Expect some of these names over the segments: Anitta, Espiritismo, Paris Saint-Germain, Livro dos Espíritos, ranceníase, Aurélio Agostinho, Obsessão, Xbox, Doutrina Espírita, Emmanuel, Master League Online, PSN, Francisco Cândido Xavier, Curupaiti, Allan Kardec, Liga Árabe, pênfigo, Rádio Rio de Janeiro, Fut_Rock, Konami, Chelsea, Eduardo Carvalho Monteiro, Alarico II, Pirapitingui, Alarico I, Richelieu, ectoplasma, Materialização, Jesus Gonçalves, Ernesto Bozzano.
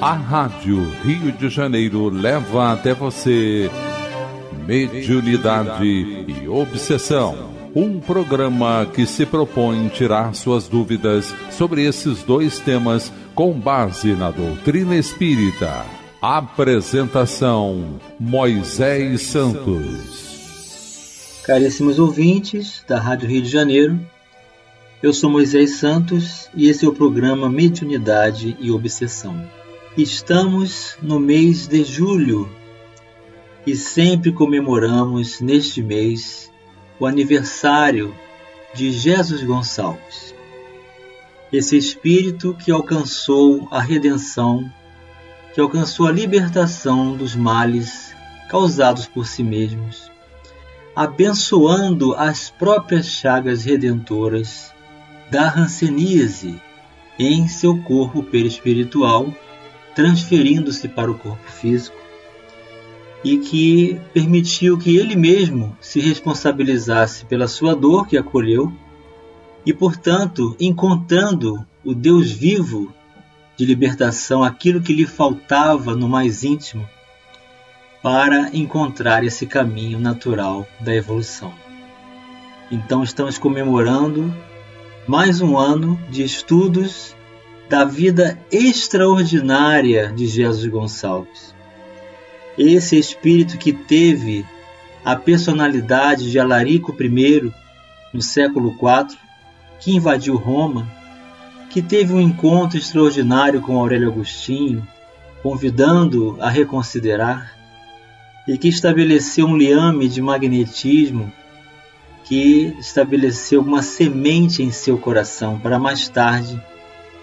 A Rádio Rio de Janeiro leva até você Mediunidade e Obsessão, um programa que se propõe tirar suas dúvidas sobre esses dois temas com base na doutrina espírita. Apresentação: Moisés Santos. Caríssimos ouvintes da Rádio Rio de Janeiro, eu sou Moisés Santos e esse é o programa Mediunidade e Obsessão. Estamos no mês de julho e sempre comemoramos neste mês o aniversário de Jesus Gonçalves, esse espírito que alcançou a redenção, que alcançou a libertação dos males causados por si mesmos, abençoando as próprias chagas redentoras da ranceníase em seu corpo perispiritual, transferindo-se para o corpo físico, e que permitiu que ele mesmo se responsabilizasse pela sua dor que acolheu e, portanto, encontrando o Deus vivo de libertação, aquilo que lhe faltava no mais íntimo, para encontrar esse caminho natural da evolução. Então estamos comemorando mais um ano de estudos da vida extraordinária de Jesus Gonçalves, esse espírito que teve a personalidade de Alarico I no século IV, que invadiu Roma, que teve um encontro extraordinário com Aurélio Agostinho, convidando-o a reconsiderar, e que estabeleceu um liame de magnetismo, que estabeleceu uma semente em seu coração para mais tarde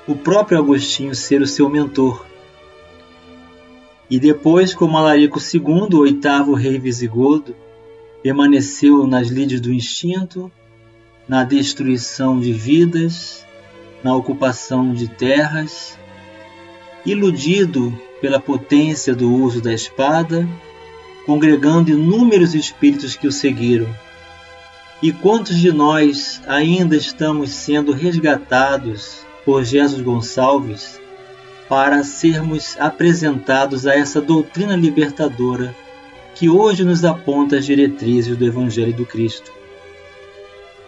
o próprio Agostinho ser o seu mentor. E depois, como Alarico II, o oitavo rei visigodo, permaneceu nas lides do instinto, na destruição de vidas, na ocupação de terras, iludido pela potência do uso da espada, congregando inúmeros espíritos que o seguiram. E quantos de nós ainda estamos sendo resgatados por Jesus Gonçalves para sermos apresentados a essa doutrina libertadora que hoje nos aponta as diretrizes do Evangelho do Cristo.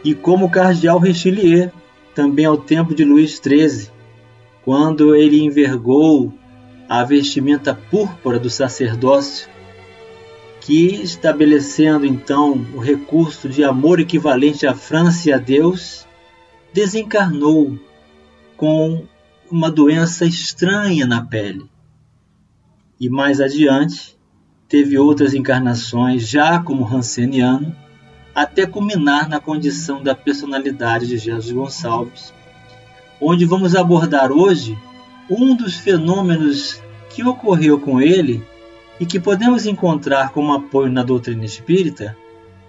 E como o cardeal Richelieu, também ao tempo de Luís XIII, quando ele envergou a vestimenta púrpura do sacerdócio, que, estabelecendo então o recurso de amor equivalente à França e a Deus, desencarnou com uma doença estranha na pele. E mais adiante, teve outras encarnações já como ranceniano, até culminar na condição da personalidade de Jesus Gonçalves, onde vamos abordar hoje um dos fenômenos que ocorreu com ele e que podemos encontrar como apoio na doutrina espírita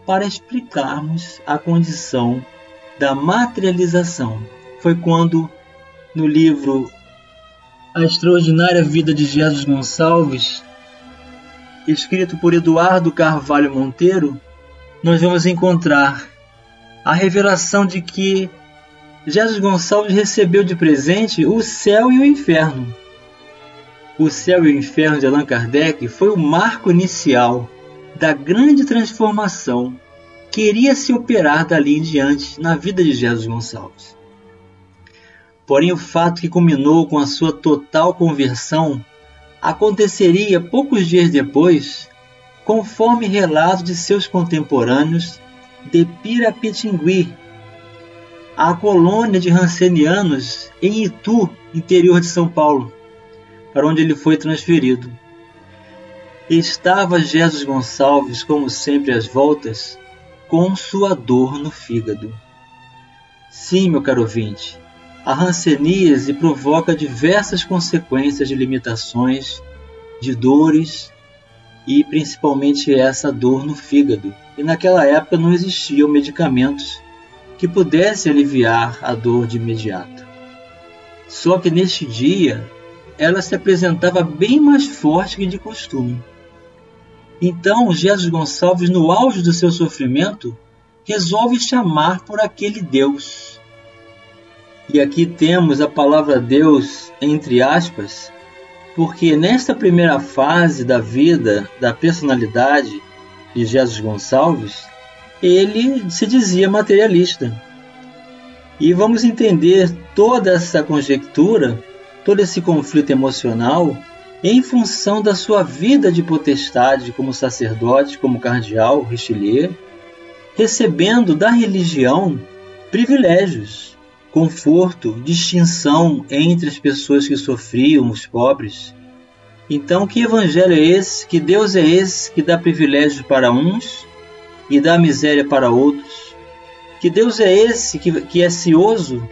para explicarmos a condição da materialização. Foi quando, no livro A Extraordinária Vida de Jesus Gonçalves, escrito por Eduardo Carvalho Monteiro, nós vamos encontrar a revelação de que Jesus Gonçalves recebeu de presente o céu e o inferno. O céu e o inferno de Allan Kardec foi o marco inicial da grande transformação que iria se operar dali em diante na vida de Jesus Gonçalves. Porém, o fato que culminou com a sua total conversão aconteceria poucos dias depois, conforme relato de seus contemporâneos de Pirapitingui, a colônia de rancenianos em Itu, interior de São Paulo, para onde ele foi transferido. Estava Jesus Gonçalves, como sempre às voltas, com sua dor no fígado. Sim, meu caro ouvinte, a ranceníase provoca diversas consequências de limitações, de dores e principalmente essa dor no fígado. E naquela época não existiam medicamentos que pudessem aliviar a dor de imediato. Só que neste dia ela se apresentava bem mais forte que de costume. Então Jesus Gonçalves, no auge do seu sofrimento, resolve chamar por aquele Deus. E aqui temos a palavra Deus, entre aspas, porque nesta primeira fase da vida, da personalidade de Jesus Gonçalves, ele se dizia materialista. E vamos entender toda essa conjectura, todo esse conflito emocional, em função da sua vida de potestade como sacerdote, como cardeal, Richelieu, recebendo da religião privilégios, conforto, distinção entre as pessoas que sofriam, os pobres. Então, que evangelho é esse? Que Deus é esse que dá privilégios para uns e dá miséria para outros? Que Deus é esse que é cioso,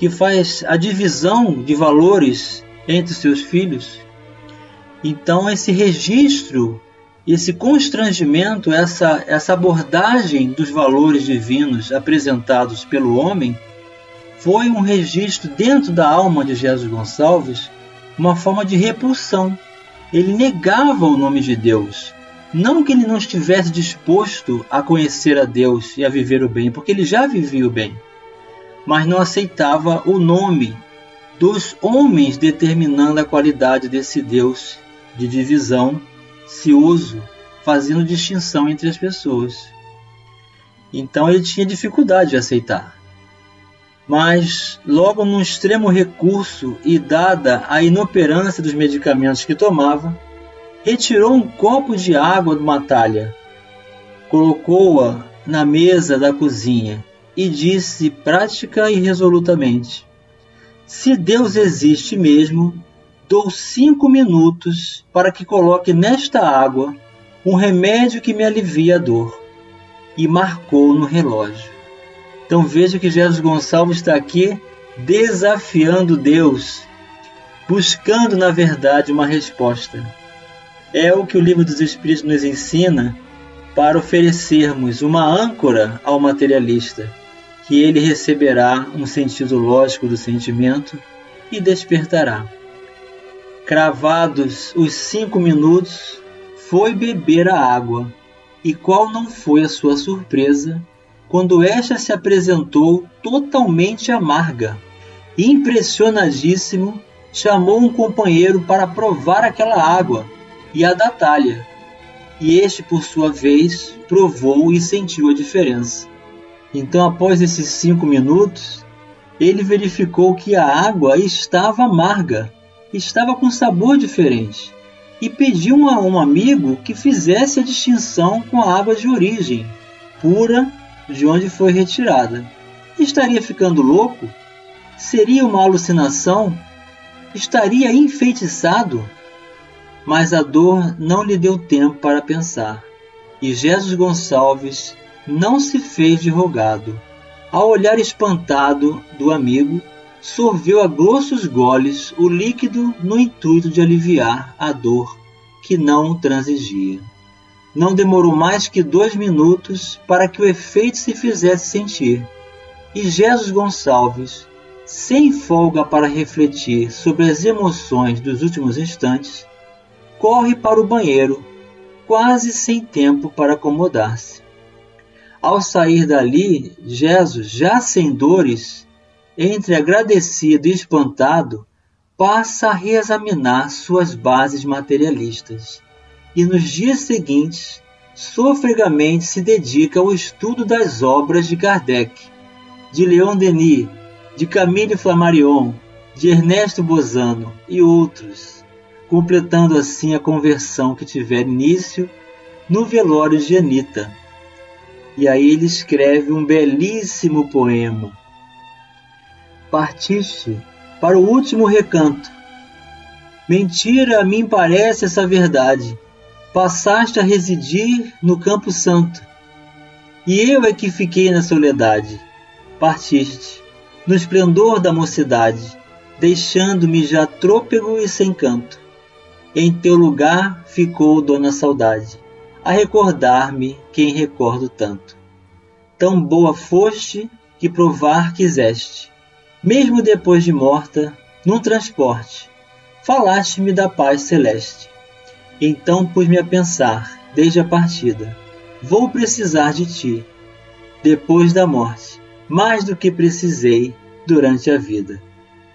que faz a divisão de valores entre seus filhos? Então, esse registro, esse constrangimento, essa abordagem dos valores divinos apresentados pelo homem, foi um registro dentro da alma de Jesus Gonçalves, uma forma de repulsão. Ele negava o nome de Deus. Não que ele não estivesse disposto a conhecer a Deus e a viver o bem, porque ele já vivia o bem, mas não aceitava o nome dos homens determinando a qualidade desse Deus de divisão, cioso, fazendo distinção entre as pessoas. Então ele tinha dificuldade de aceitar. Mas logo num extremo recurso e dada a inoperância dos medicamentos que tomava, retirou um copo de água de uma talha, colocou-a na mesa da cozinha e disse prática e resolutamente: "Se Deus existe mesmo, dou 5 minutos para que coloque nesta água um remédio que me alivie a dor", e marcou no relógio. Então veja que Jesus Gonçalves está aqui desafiando Deus, buscando na verdade uma resposta. É o que o Livro dos Espíritos nos ensina para oferecermos uma âncora ao materialista, que ele receberá um sentido lógico do sentimento e despertará. Cravados os 5 minutos, foi beber a água, e qual não foi a sua surpresa quando esta se apresentou totalmente amarga. Impressionadíssimo, chamou um companheiro para provar aquela água e a da talha, e este, por sua vez, provou e sentiu a diferença. Então, após esses 5 minutos, ele verificou que a água estava amarga, estava com sabor diferente, e pediu a um amigo que fizesse a distinção com a água de origem, pura, de onde foi retirada. Estaria ficando louco? Seria uma alucinação? Estaria enfeitiçado? Mas a dor não lhe deu tempo para pensar, e Jesus Gonçalves não se fez de rogado. Ao olhar espantado do amigo, sorveu a grossos goles o líquido no intuito de aliviar a dor que não transigia. Não demorou mais que 2 minutos para que o efeito se fizesse sentir, e Jesus Gonçalves, sem folga para refletir sobre as emoções dos últimos instantes, corre para o banheiro, quase sem tempo para acomodar-se. Ao sair dali, Jesus, já sem dores, entre agradecido e espantado, passa a reexaminar suas bases materialistas e, nos dias seguintes, sofregamente se dedica ao estudo das obras de Kardec, de Leon Denis, de Camille Flammarion, de Ernesto Bozzano e outros, completando assim a conversão que tiver início no velório de Anitta. E aí ele escreve um belíssimo poema: "Partiste para o último recanto. Mentira a mim parece essa verdade. Passaste a residir no Campo Santo, e eu é que fiquei na soledade. Partiste no esplendor da mocidade, deixando-me já trôpego e sem canto. Em teu lugar ficou Dona Saudade, a recordar-me quem recordo tanto. Tão boa foste que provar quiseste, mesmo depois de morta, num transporte, falaste-me da paz celeste. Então pus-me a pensar, desde a partida, vou precisar de ti, depois da morte, mais do que precisei durante a vida."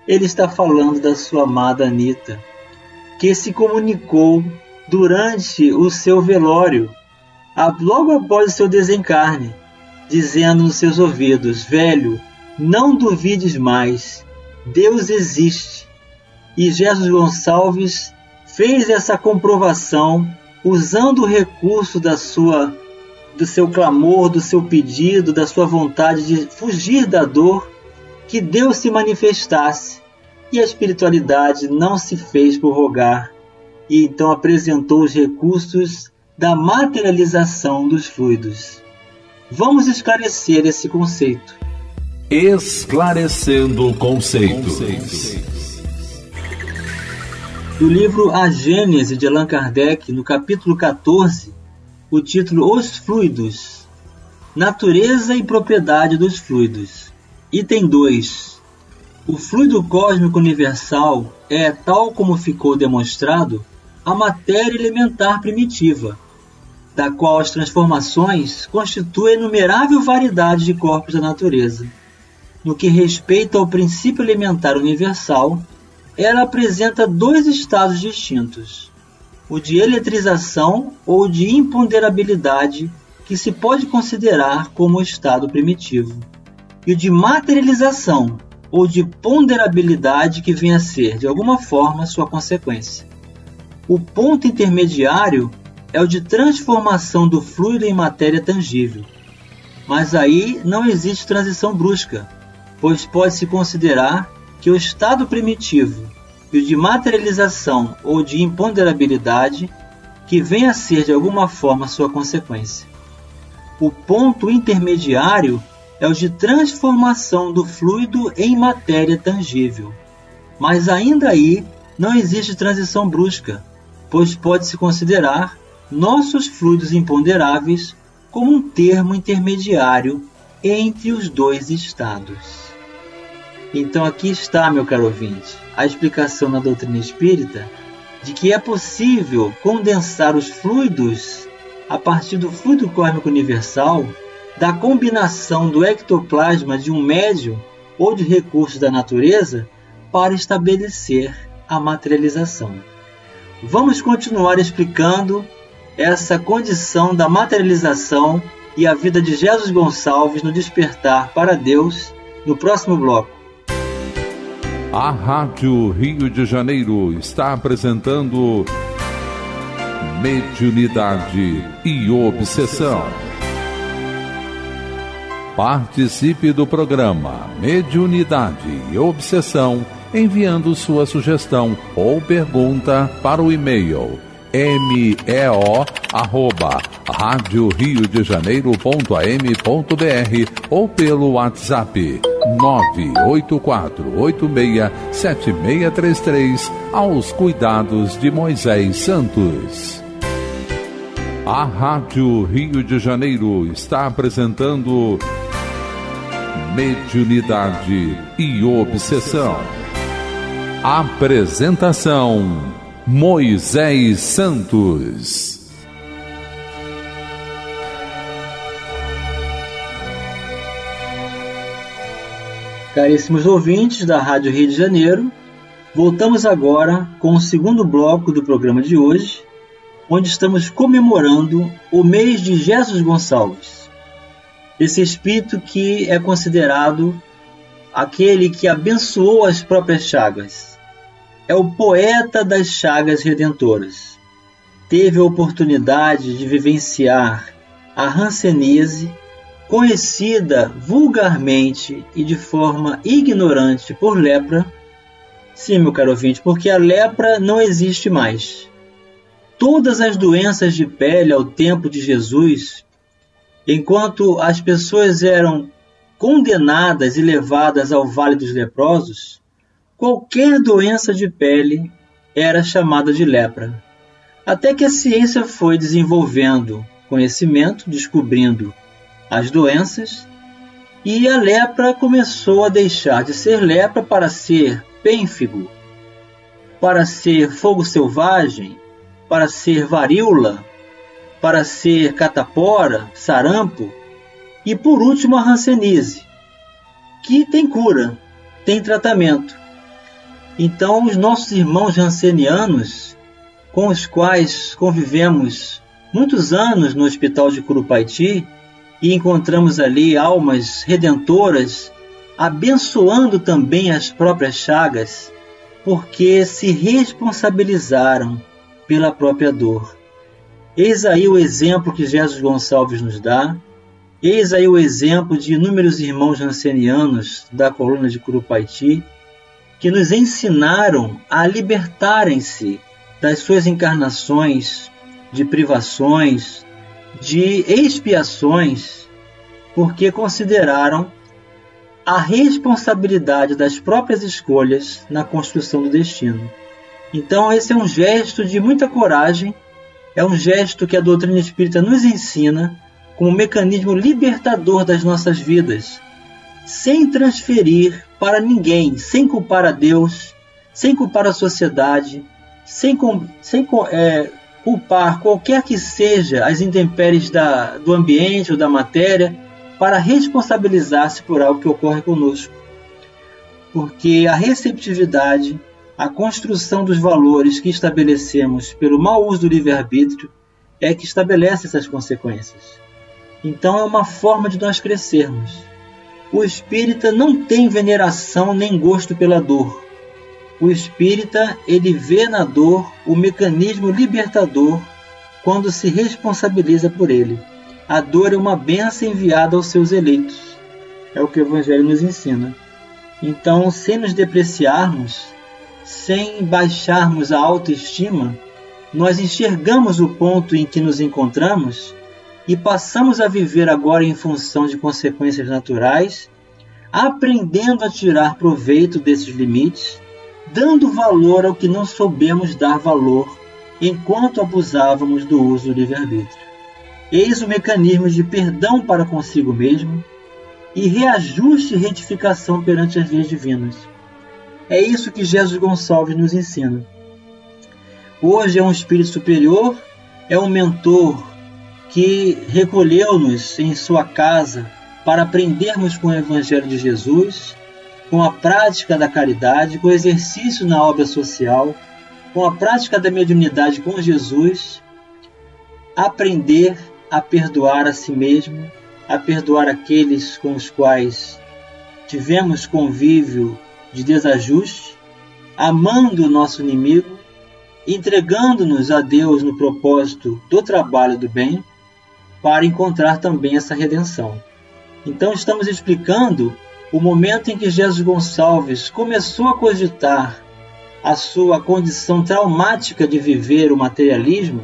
Ele está falando da sua amada Anitta, que se comunicou durante o seu velório, logo após o seu desencarne, dizendo nos seus ouvidos: velho, não duvides mais, Deus existe. E Jesus Gonçalves fez essa comprovação usando o recurso do seu clamor, do seu pedido, da sua vontade de fugir da dor, que Deus se manifestasse. E a espiritualidade não se fez por rogar, e então apresentou os recursos da materialização dos fluidos. Vamos esclarecer esse conceito. Esclarecendo conceitos. Do livro A Gênese, de Allan Kardec, no capítulo 14, o título Os Fluidos, Natureza e Propriedade dos Fluidos. Item 2. O fluido cósmico universal é, tal como ficou demonstrado, a matéria elementar primitiva, da qual as transformações constituem inumerável variedade de corpos da natureza. No que respeita ao princípio elementar universal, ela apresenta dois estados distintos, o de eletrização ou de imponderabilidade, que se pode considerar como o estado primitivo, e o de materialização ou de ponderabilidade, que vem a ser, de alguma forma, sua consequência. O ponto intermediário é o de transformação do fluido em matéria tangível, mas aí não existe transição brusca, pois pode-se considerar que o estado primitivo e o de materialização ou de imponderabilidade, que vem a ser de alguma forma sua consequência. O ponto intermediário é o de transformação do fluido em matéria tangível, mas ainda aí não existe transição brusca, pois pode-se considerar nossos fluidos imponderáveis como um termo intermediário entre os dois estados. Então aqui está, meu caro ouvinte, a explicação na doutrina espírita de que é possível condensar os fluidos a partir do fluido cósmico universal, da combinação do ectoplasma de um médium ou de recursos da natureza, para estabelecer a materialização. Vamos continuar explicando essa condição da materialização e a vida de Jesus Gonçalves no despertar para Deus no próximo bloco. A Rádio Rio de Janeiro está apresentando Mediunidade e Obsessão. Participe do programa Mediunidade e Obsessão enviando sua sugestão ou pergunta para o e-mail meo@radioriodejaneiro.am.br ou pelo WhatsApp 984867633, aos cuidados de Moisés Santos. A Rádio Rio de Janeiro está apresentando Mediunidade e Obsessão. Apresentação Moisés Santos. Caríssimos ouvintes da Rádio Rio de Janeiro, voltamos agora com o segundo bloco do programa de hoje, onde estamos comemorando o mês de Jesus Gonçalves, esse espírito que é considerado aquele que abençoou as próprias chagas. É o poeta das chagas redentoras. Teve a oportunidade de vivenciar a rancenise, conhecida vulgarmente e de forma ignorante por lepra. Sim, meu caro ouvinte, porque a lepra não existe mais. Todas as doenças de pele ao tempo de Jesus, enquanto as pessoas eram condenadas e levadas ao vale dos leprosos, qualquer doença de pele era chamada de lepra, até que a ciência foi desenvolvendo conhecimento, descobrindo as doenças, e a lepra começou a deixar de ser lepra para ser pênfigo, para ser fogo selvagem, para ser varíola, para ser catapora, sarampo, e por último a rancenise, que tem cura, tem tratamento. Então, os nossos irmãos jansenianos, com os quais convivemos muitos anos no hospital de Curupaiti, e encontramos ali almas redentoras, abençoando também as próprias chagas, porque se responsabilizaram pela própria dor. Eis aí o exemplo que Jesus Gonçalves nos dá, eis aí o exemplo de inúmeros irmãos jansenianos da coluna de Curupaiti, que nos ensinaram a libertarem-se das suas encarnações, de privações, de expiações, porque consideraram a responsabilidade das próprias escolhas na construção do destino. Então, esse é um gesto de muita coragem, é um gesto que a doutrina espírita nos ensina como um mecanismo libertador das nossas vidas, sem transferir para ninguém, sem culpar a Deus, sem culpar a sociedade, sem culpar qualquer que seja as intempéries do ambiente ou da matéria, para responsabilizar-se por algo que ocorre conosco. Porque a receptividade, a construção dos valores que estabelecemos pelo mau uso do livre-arbítrio é que estabelece essas consequências. Então é uma forma de nós crescermos. O espírita não tem veneração nem gosto pela dor. O espírita, ele vê na dor o mecanismo libertador quando se responsabiliza por ele. A dor é uma bênção enviada aos seus eleitos. É o que o Evangelho nos ensina. Então, sem nos depreciarmos, sem baixarmos a autoestima, nós enxergamos o ponto em que nos encontramos e passamos a viver agora em função de consequências naturais, aprendendo a tirar proveito desses limites, dando valor ao que não soubemos dar valor enquanto abusávamos do uso do livre-arbítrio. Eis o mecanismo de perdão para consigo mesmo e reajuste e retificação perante as leis divinas. É isso que Jesus Gonçalves nos ensina. Hoje é um espírito superior, é um mentor que recolheu-nos em sua casa para aprendermos com o Evangelho de Jesus, com a prática da caridade, com o exercício na obra social, com a prática da mediunidade com Jesus, aprender a perdoar a si mesmo, a perdoar aqueles com os quais tivemos convívio de desajuste, amando o nosso inimigo, entregando-nos a Deus no propósito do trabalho do bem, para encontrar também essa redenção. Então estamos explicando o momento em que Jesus Gonçalves começou a cogitar a sua condição traumática de viver o materialismo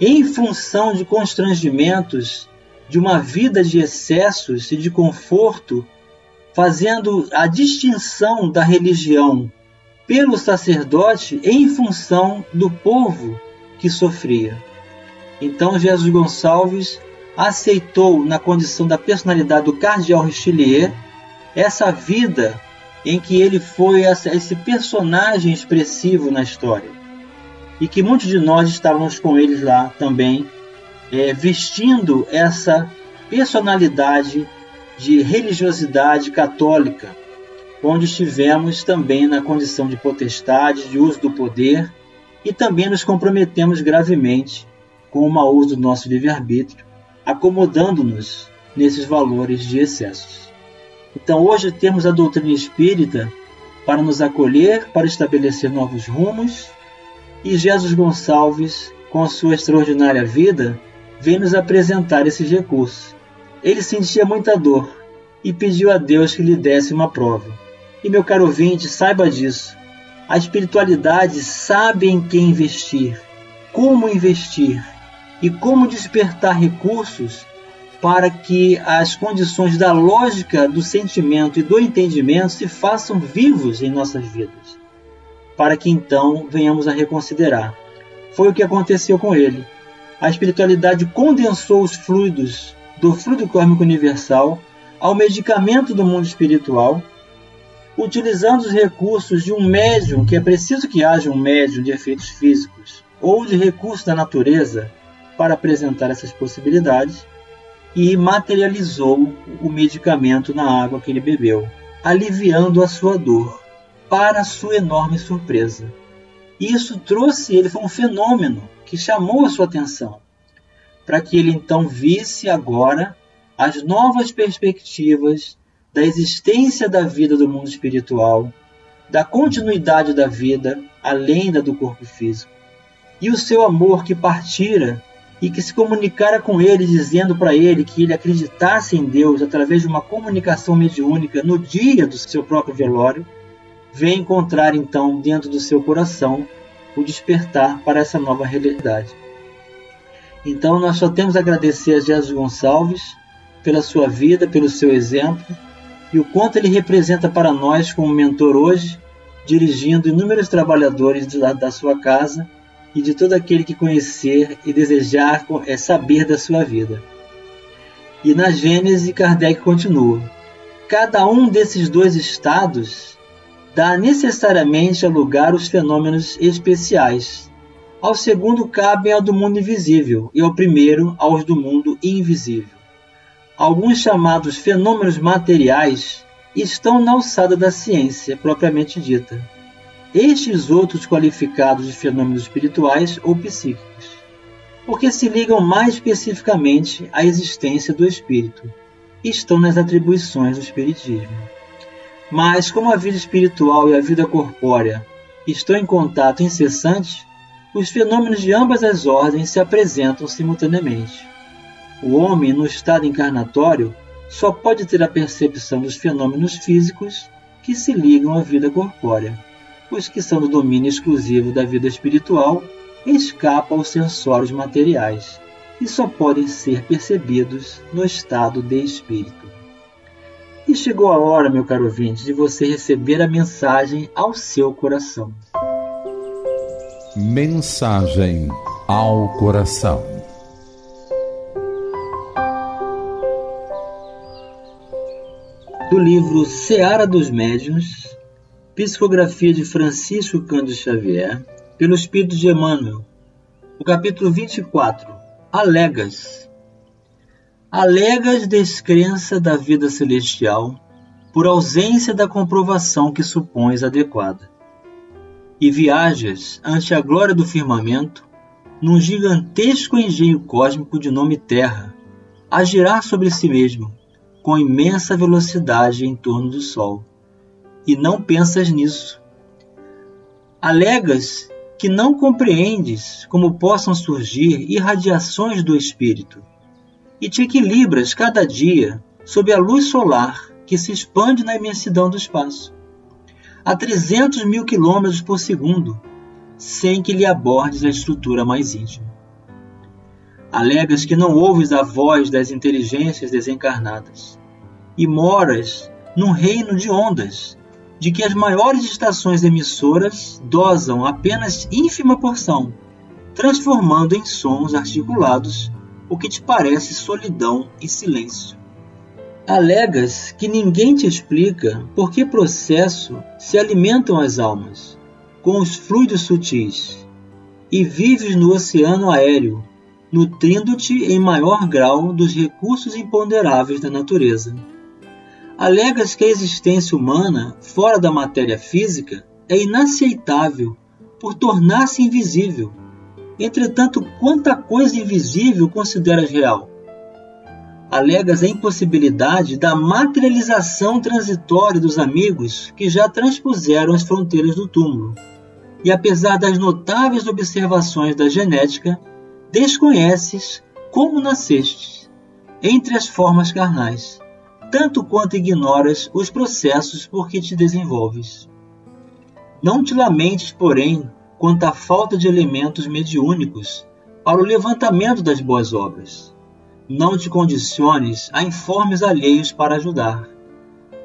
em função de constrangimentos, de uma vida de excessos e de conforto, fazendo a distinção da religião pelo sacerdote em função do povo que sofria. Então Jesus Gonçalves aceitou, na condição da personalidade do cardeal Richelieu, essa vida em que ele foi esse personagem expressivo na história. E que muitos de nós estávamos com eles lá também, vestindo essa personalidade de religiosidade católica, onde estivemos também na condição de potestade, de uso do poder, e também nos comprometemos gravemente com o mau uso do nosso livre-arbítrio, acomodando-nos nesses valores de excessos. Então hoje temos a doutrina espírita para nos acolher, para estabelecer novos rumos, e Jesus Gonçalves, com a sua extraordinária vida, vem nos apresentar esses recursos. Ele sentia muita dor e pediu a Deus que lhe desse uma prova. E meu caro ouvinte, saiba disso. A espiritualidade sabe em que investir, como investir e como despertar recursos para que as condições da lógica, do sentimento e do entendimento se façam vivos em nossas vidas, para que então venhamos a reconsiderar. Foi o que aconteceu com ele. A espiritualidade condensou os fluidos do fluido cósmico universal ao medicamento do mundo espiritual, utilizando os recursos de um médium, que é preciso que haja um médium de efeitos físicos ou de recursos da natureza para apresentar essas possibilidades, e materializou o medicamento na água que ele bebeu, aliviando a sua dor. para sua enorme surpresa. E isso trouxe ele, foi um fenômeno que chamou a sua atenção, para que ele então visse agora as novas perspectivas da existência da vida do mundo espiritual, da continuidade da vida além da do corpo físico. E o seu amor que partira e que se comunicara com ele, dizendo para ele que ele acreditasse em Deus através de uma comunicação mediúnica no dia do seu próprio velório, vem encontrar então dentro do seu coração o despertar para essa nova realidade. Então nós só temos a agradecer a Jesus Gonçalves pela sua vida, pelo seu exemplo e o quanto ele representa para nós como mentor hoje, dirigindo inúmeros trabalhadores da sua casa e de todo aquele que conhecer e desejar saber da sua vida. E na Gênese, Kardec continua: cada um desses dois estados dá necessariamente a lugar os fenômenos especiais. Ao segundo cabem ao do mundo invisível e ao primeiro aos do mundo invisível. Alguns chamados fenômenos materiais estão na alçada da ciência propriamente dita. Estes outros qualificados de fenômenos espirituais ou psíquicos, porque se ligam mais especificamente à existência do espírito, e estão nas atribuições do espiritismo. Mas, como a vida espiritual e a vida corpórea estão em contato incessante, os fenômenos de ambas as ordens se apresentam simultaneamente. O homem, no estado encarnatório, só pode ter a percepção dos fenômenos físicos que se ligam à vida corpórea. Os que são do domínio exclusivo da vida espiritual escapam aos sensórios materiais e só podem ser percebidos no estado de espírito. E chegou a hora, meu caro ouvinte, de você receber a mensagem ao seu coração. Mensagem ao coração. Do livro Seara dos Médiuns, psicografia de Francisco Cândido Xavier, pelo Espírito de Emmanuel, o capítulo 24, Alegas. Alegas descrença da vida celestial por ausência da comprovação que supões adequada. E viajas ante a glória do firmamento num gigantesco engenho cósmico de nome Terra, a girar sobre si mesmo com imensa velocidade em torno do Sol. E não pensas nisso. Alegas que não compreendes como possam surgir irradiações do espírito, e te equilibras cada dia sob a luz solar que se expande na imensidão do espaço, a 300.000 km por segundo, sem que lhe abordes a estrutura mais íntima. Alegas que não ouves a voz das inteligências desencarnadas, e moras num reino de ondas, de que as maiores estações emissoras dosam apenas ínfima porção, transformando em sons articulados o que te parece solidão e silêncio. Alegas que ninguém te explica por que processo se alimentam as almas, com os fluidos sutis, e vives no oceano aéreo, nutrindo-te em maior grau dos recursos imponderáveis da natureza. Alegas que a existência humana, fora da matéria física, é inaceitável por tornar-se invisível. Entretanto, quanta coisa invisível consideras real? Alegas a impossibilidade da materialização transitória dos amigos que já transpuseram as fronteiras do túmulo, e apesar das notáveis observações da genética, desconheces como nascestes, entre as formas carnais, tanto quanto ignoras os processos por que te desenvolves. Não te lamentes, porém, quanto à falta de elementos mediúnicos para o levantamento das boas obras. Não te condiciones a informes alheios para ajudar.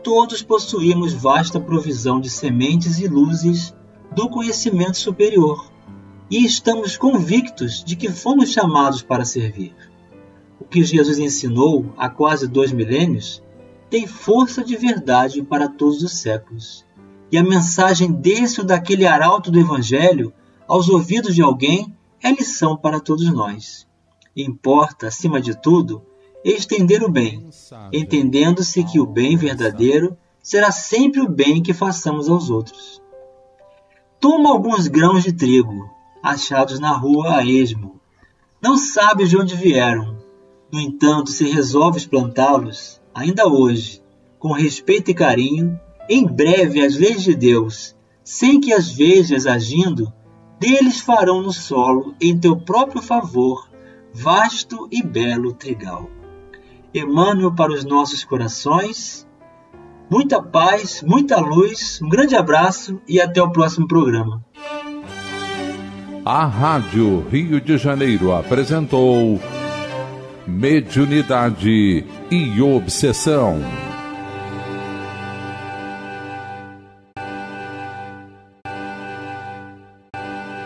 Todos possuímos vasta provisão de sementes e luzes do conhecimento superior, e estamos convictos de que fomos chamados para servir. O que Jesus ensinou há quase 2000 tem força de verdade para todos os séculos. E a mensagem desse ou daquele arauto do Evangelho aos ouvidos de alguém é lição para todos nós. Importa, acima de tudo, estender o bem, entendendo-se que o bem verdadeiro será sempre o bem que façamos aos outros. Toma alguns grãos de trigo, achados na rua a esmo. Não sabes de onde vieram. No entanto, se resolves plantá-los, ainda hoje, com respeito e carinho, em breve as leis de Deus, sem que as vejas agindo, deles farão no solo, em teu próprio favor, vasto e belo trigal. Emmanuel para os nossos corações. Muita paz, muita luz, um grande abraço e até o próximo programa. A Rádio Rio de Janeiro apresentou Mediunidade e Obsessão.